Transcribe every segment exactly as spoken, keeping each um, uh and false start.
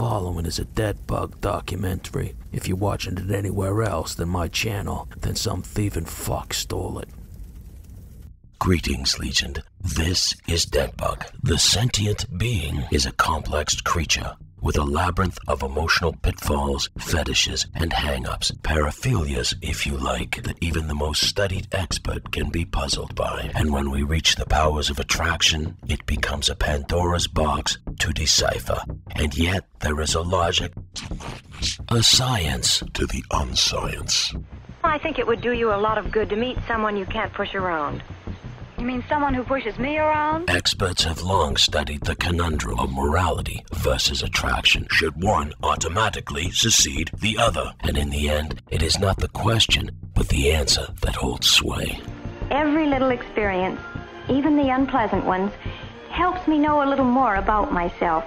following is a dead bug documentary. If you're watching it anywhere else than my channel, then some thieving fuck stole it. Greetings, Legion. This is Deadbug. The sentient being is a complex creature with a labyrinth of emotional pitfalls, fetishes, and hang-ups, paraphilias, if you like, that even the most studied expert can be puzzled by. And when we reach the powers of attraction, it becomes a Pandora's box to decipher. And yet, there is a logic, a science to the unscience. I think it would do you a lot of good to meet someone you can't push around. You mean someone who pushes me around? Experts have long studied the conundrum of morality versus attraction. Should one automatically succeed the other? And in the end, it is not the question, but the answer that holds sway. Every little experience, even the unpleasant ones, helps me know a little more about myself.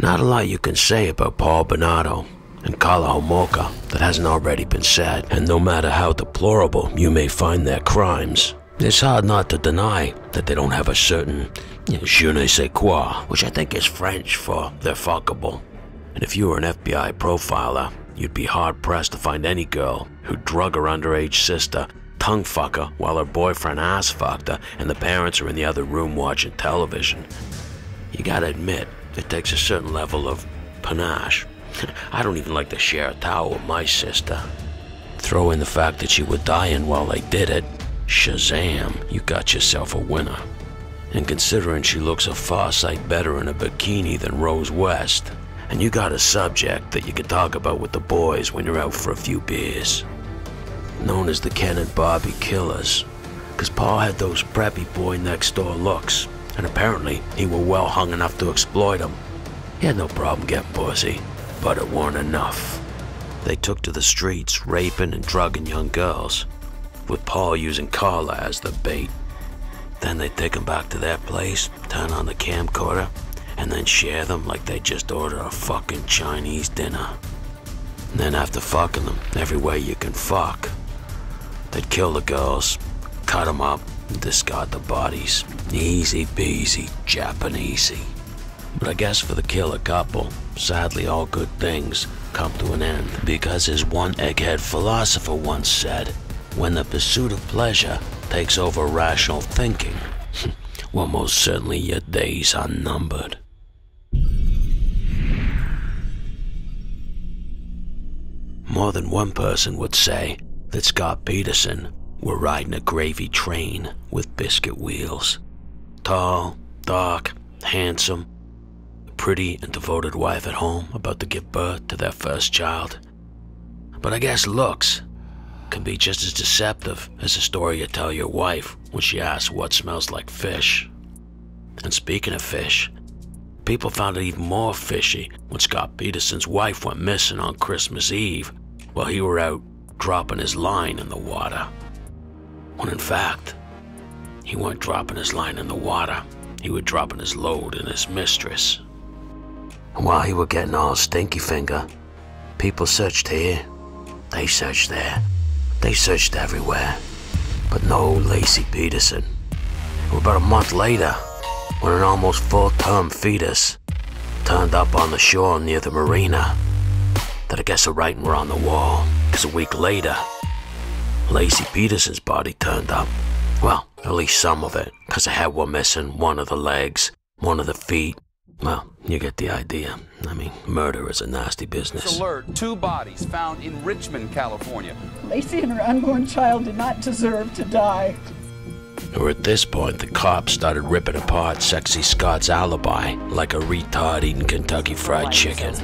Not a lot you can say about Paul Bernardo and Carla Homolka that hasn't already been said, and no matter how deplorable you may find their crimes, it's hard not to deny that they don't have a certain je ne sais quoi, which I think is French for they're fuckable. And if you were an F B I profiler, you'd be hard-pressed to find any girl who'd drug her underage sister, tongue fuck her while her boyfriend ass fucked her, and the parents are in the other room watching television. You gotta admit, it takes a certain level of panache. I don't even like to share a towel with my sister. Throw in the fact that you were dying while I did it, shazam, you got yourself a winner. And considering she looks a far sight better in a bikini than Rose West, and you got a subject that you can talk about with the boys when you're out for a few beers. Known as the Ken and Bobby killers, because Paul had those preppy boy next door looks, and apparently he were well hung enough to exploit him. He had no problem getting pussy, but it weren't enough. They took to the streets, raping and drugging young girls, with Paul using Carla as the bait. Then they'd take them back to their place, turn on the camcorder, and then share them like they just ordered a fucking Chinese dinner. And then after fucking them every way you can fuck, they'd kill the girls, cut them up, and discard the bodies. Easy peasy, Japanesey. But I guess for the killer couple, sadly all good things come to an end, because as one egghead philosopher once said, when the pursuit of pleasure takes over rational thinking, well, most certainly your days are numbered. More than one person would say that Scott Peterson were riding a gravy train with biscuit wheels. Tall, dark, handsome, a pretty and devoted wife at home about to give birth to their first child. But I guess looks can be just as deceptive as the story you tell your wife when she asks what smells like fish. And speaking of fish, people found it even more fishy when Scott Peterson's wife went missing on Christmas Eve while he were out dropping his line in the water. When in fact, he weren't dropping his line in the water, he was dropping his load in his mistress. And while he were getting all stinky finger, people searched here, they searched there, they searched everywhere, but no Laci Peterson. And about a month later, when an almost full-term fetus turned up on the shore near the marina, that I guess the writing were on the wall, because a week later, Laci Peterson's body turned up. Well, at least some of it, because the head were missing, one of the legs, one of the feet. Well, you get the idea. I mean, murder is a nasty business. Alert, two bodies found in Richmond, California. Laci and her unborn child did not deserve to die. Or at this point, the cops started ripping apart Sexy Scott's alibi like a retard eating Kentucky Fried Chicken.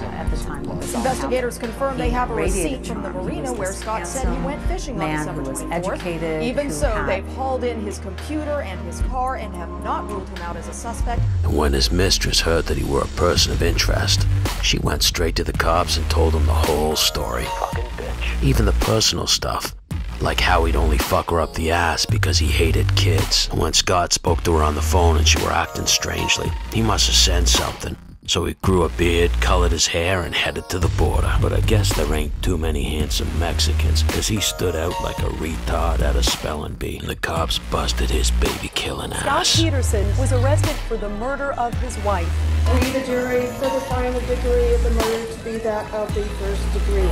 uh, at the time. Investigators confirmed they have a receipt from the marina where Scott said he went fishing on December twenty-fourth. Even so, they've hauled in his computer and his car and have not ruled him out as a suspect. And when his mistress heard that he were a person of interest, she went straight to the cops and told them the whole story. Fucking bitch. Even the personal stuff, like how he'd only fuck her up the ass because he hated kids. And when Scott spoke to her on the phone and she were acting strangely, he must have sensed something. So he grew a beard, colored his hair, and headed to the border. But I guess there ain't too many handsome Mexicans, cause he stood out like a retard at a spelling bee. And the cops busted his baby-killing ass. Scott Peterson was arrested for the murder of his wife. We, the jury, for the final degree of the murder to be that of the first degree.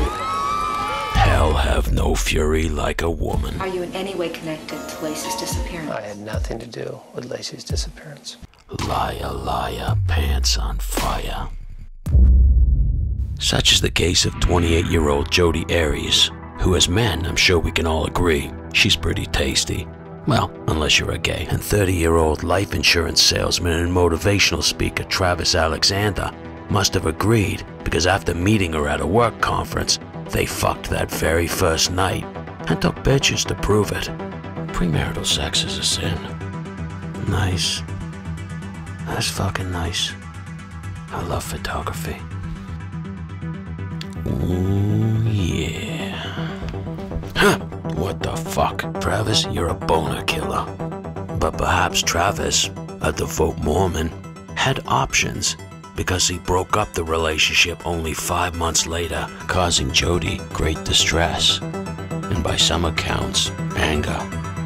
Hell have no fury like a woman. Are you in any way connected to Laci's disappearance? I had nothing to do with Laci's disappearance. Liar, liar, pants on fire. Such is the case of twenty-eight-year-old Jody Arias, who as men, I'm sure we can all agree, she's pretty tasty. Well, unless you're a gay. And thirty-year-old life insurance salesman and motivational speaker Travis Alexander must have agreed, because after meeting her at a work conference, they fucked that very first night and took pictures to prove it. Premarital sex is a sin. Nice. That's fucking nice. I love photography. Ooh, yeah. Huh! What the fuck? Travis, you're a boner killer. But perhaps Travis, a devout Mormon, had options, because he broke up the relationship only five months later, causing Jody great distress, and by some accounts, anger.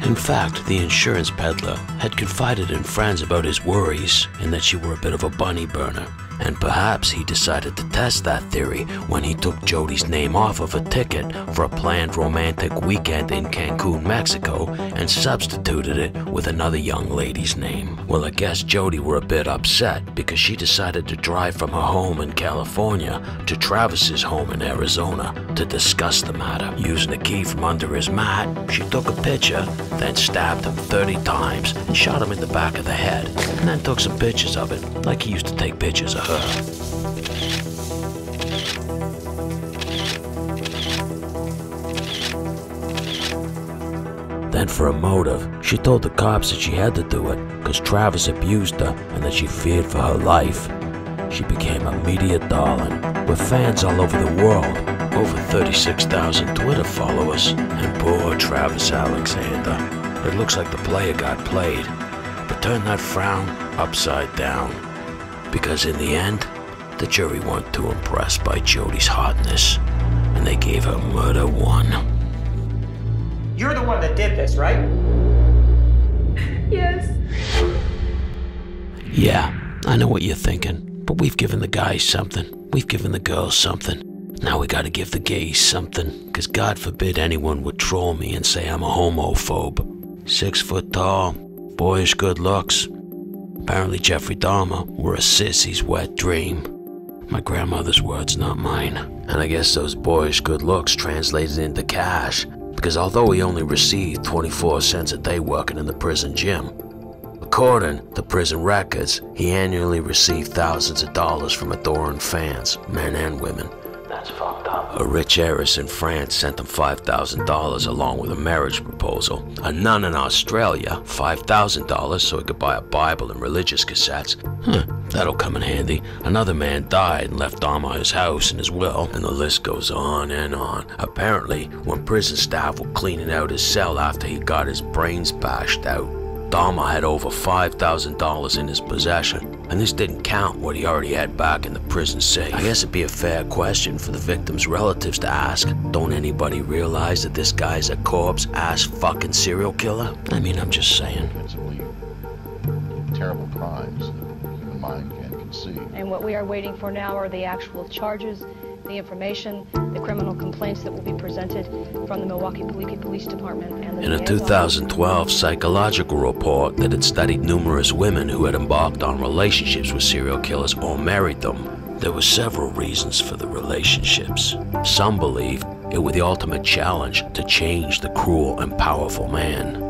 In fact, the insurance peddler had confided in friends about his worries and that she were a bit of a bunny burner, and perhaps he decided to test that theory when he took Jody's name off of a ticket for a planned romantic weekend in Cancun, Mexico, and substituted it with another young lady's name. Well, I guess Jody were a bit upset because she decided to drive from her home in California to Travis's home in Arizona to discuss the matter. Using a key from under his mat, she took a picture, then stabbed him thirty times and shot him in the back of the head, and then took some pictures of it, like he used to take pictures of her. Then for a motive, she told the cops that she had to do it because Travis abused her and that she feared for her life. She became a media darling with fans all over the world, over thirty-six thousand Twitter followers, and poor Travis Alexander. It looks like the player got played, but turned that frown upside down. Because in the end, the jury weren't too impressed by Jody's hotness, and they gave her murder one. You're the one that did this, right? Yes. Yeah, I know what you're thinking, but we've given the guys something. We've given the girls something. Now we gotta give the gays something, because God forbid anyone would troll me and say I'm a homophobe. Six foot tall, boyish good looks. Apparently Jeffrey Dahmer were a sissy's wet dream. My grandmother's words, not mine. And I guess those boyish good looks translated into cash, because although he only received twenty-four cents a day working in the prison gym, according to prison records, he annually received thousands of dollars from adoring fans, men and women. That's fucked up. A rich heiress in France sent him five thousand dollars along with a marriage proposal. A nun in Australia, five thousand dollars so he could buy a Bible and religious cassettes. Huh, that'll come in handy. Another man died and left Dahmer his house and his will. And the list goes on and on. Apparently, when prison staff were cleaning out his cell after he got his brains bashed out, Dahmer had over five thousand dollars in his possession, and this didn't count what he already had back in the prison safe. I guess it'd be a fair question for the victim's relatives to ask, don't anybody realize that this guy's a corpse-ass fucking serial killer? I mean, I'm just saying. Terrible crimes that human mind can't conceive. And what we are waiting for now are the actual charges, the information, the criminal complaints that will be presented from the Milwaukee Police Department. And the in a two thousand twelve psychological report that had studied numerous women who had embarked on relationships with serial killers or married them, there were several reasons for the relationships. Some believed it was the ultimate challenge to change the cruel and powerful man.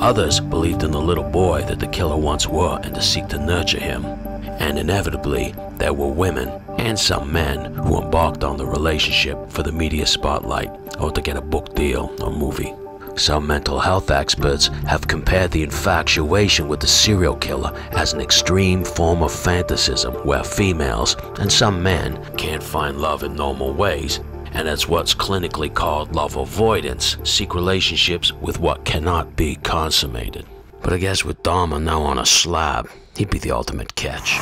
Others believed in the little boy that the killer once were and to seek to nurture him. And inevitably, there were women and some men who embarked on the relationship for the media spotlight or to get a book deal or movie. Some mental health experts have compared the infatuation with the serial killer as an extreme form of fantasism where females and some men can't find love in normal ways, and it's what's clinically called love avoidance, seek relationships with what cannot be consummated. But I guess with Dahmer now on a slab, he'd be the ultimate catch.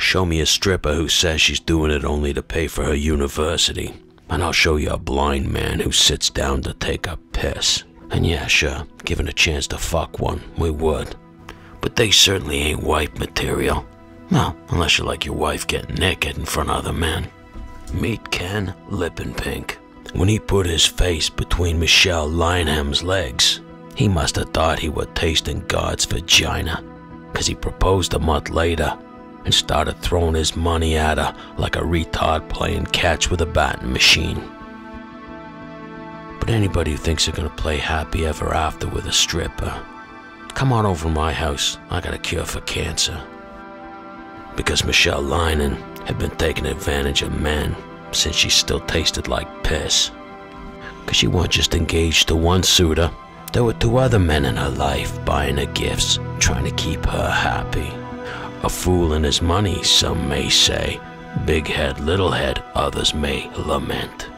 Show me a stripper who says she's doing it only to pay for her university, and I'll show you a blind man who sits down to take a piss. And yeah, sure, given a chance to fuck one, we would. But they certainly ain't wife material. No, unless you like your wife getting naked in front of other men. Meet Kent Leppink. When he put his face between Michelle Lineham's legs, he must have thought he were tasting God's vagina, because he proposed a month later and started throwing his money at her like a retard playing catch with a batting machine. But anybody who thinks they're gonna play happy ever after with a stripper, come on over to my house, I got a cure for cancer. Because Michelle Lineham had been taking advantage of men since she still tasted like piss. Because she wasn't just engaged to one suitor, there were two other men in her life buying her gifts, trying to keep her happy. A fool and his money, some may say. Big head, little head, others may lament.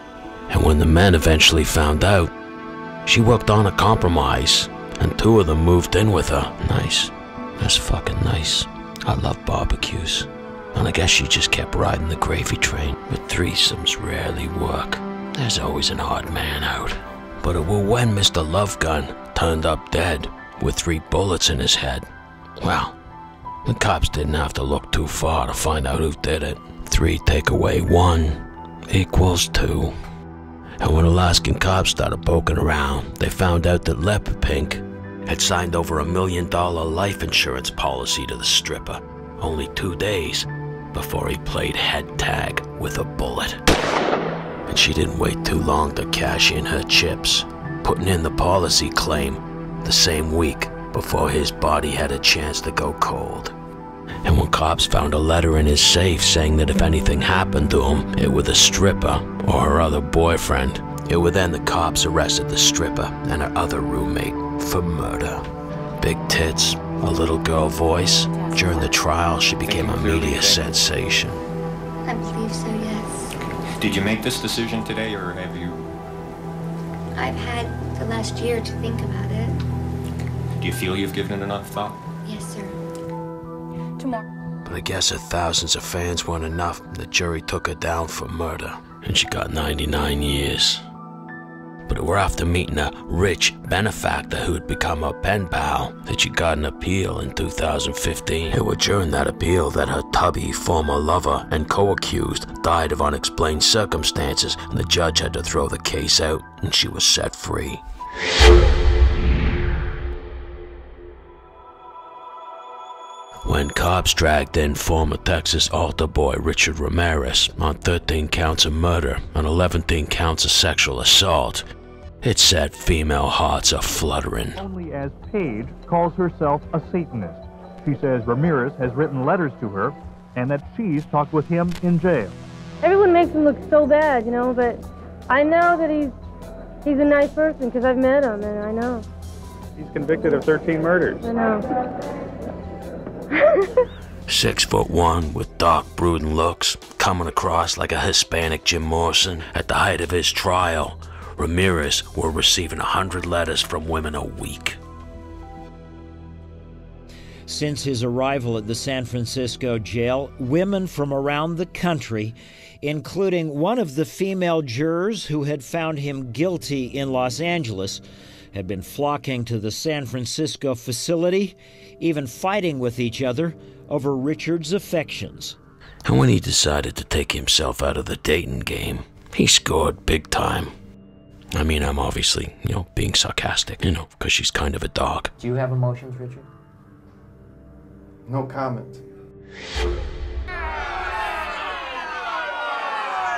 And when the men eventually found out, she worked on a compromise, and two of them moved in with her. Nice. That's fucking nice. I love barbecues. And I guess she just kept riding the gravy train. But threesomes rarely work. There's always an odd man out. But it was when Mister Lovegun turned up dead with three bullets in his head. Well, the cops didn't have to look too far to find out who did it. Three take away one equals two. And when Alaskan cops started poking around, they found out that Leppink had signed over a million dollar life insurance policy to the stripper only two days before he played head tag with a bullet. And she didn't wait too long to cash in her chips, putting in the policy claim the same week before his body had a chance to go cold. And when cops found a letter in his safe saying that if anything happened to him, it was the stripper or her other boyfriend, it was then the cops arrested the stripper and her other roommate for murder. Big tits, a little girl voice. During the trial, she became a media sensation. I believe so, yes. Did you make this decision today, or have you? I've had the last year to think about it. Do you feel you've given it enough thought? Yes, sir. Tomorrow. But I guess her thousands of fans weren't enough. The jury took her down for murder, and she got ninety-nine years. But it were after meeting a rich benefactor who had become her pen pal that she got an appeal in two thousand fifteen. It was during that appeal that her tubby former lover and co-accused died of unexplained circumstances, and the judge had to throw the case out, and she was set free. When cops dragged in former Texas altar boy Richard Ramirez on thirteen counts of murder and eleven counts of sexual assault, it set female hearts a-fluttering. Only as Paige calls herself a Satanist. She says Ramirez has written letters to her and that she's talked with him in jail. Everyone makes him look so bad, you know, but I know that he's, he's a nice person because I've met him and I know. He's convicted of thirteen murders. I know. Six foot one with dark brooding looks, coming across like a Hispanic Jim Morrison. At the height of his trial, Ramirez were receiving a hundred letters from women a week. Since his arrival at the San Francisco jail, women from around the country, including one of the female jurors who had found him guilty in Los Angeles, had been flocking to the San Francisco facility, even fighting with each other over Richard's affections. And when he decided to take himself out of the dating game, he scored big time. I mean, I'm obviously, you know, being sarcastic, you know, because she's kind of a dog. Do you have emotions, Richard? No comment.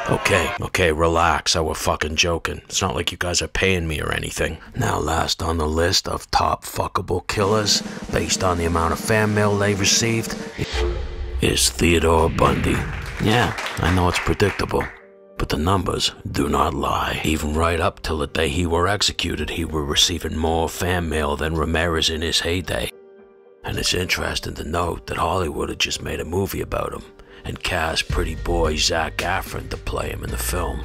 Okay, okay, relax. I was fucking joking. It's not like you guys are paying me or anything. Now, last on the list of top fuckable killers, based on the amount of fan mail they've received, is Theodore Bundy. Yeah, I know it's predictable, but the numbers do not lie. Even right up till the day he were executed, he were receiving more fan mail than Ramirez in his heyday. And it's interesting to note that Hollywood had just made a movie about him and cast pretty boy Zac Efron to play him in the film,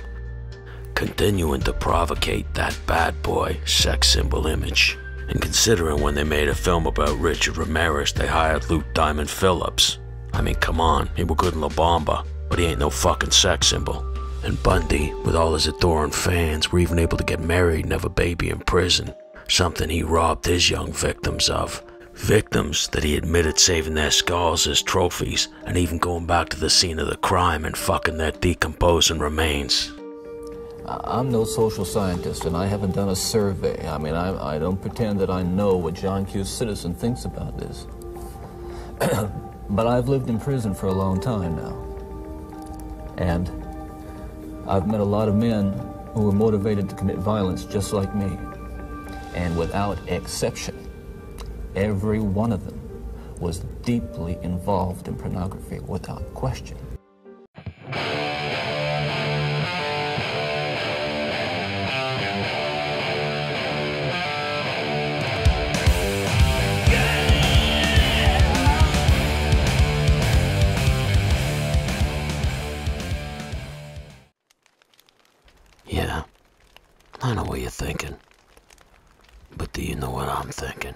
continuing to provocate that bad boy sex symbol image. And considering when they made a film about Richard Ramirez, they hired Luke Diamond Phillips. I mean, come on, he was good in La Bamba, but he ain't no fucking sex symbol. And Bundy, with all his adoring fans, were even able to get married and have a baby in prison, something he robbed his young victims of. Victims that he admitted saving their skulls as trophies and even going back to the scene of the crime and fucking their decomposing remains. I'm no social scientist and I haven't done a survey. I mean, I, I don't pretend that I know what John Q. Citizen thinks about this. But I've lived in prison for a long time now. And I've met a lot of men who were motivated to commit violence just like me. And without exception, every one of them was deeply involved in pornography, without question. Yeah, I know what you're thinking, but do you know what I'm thinking?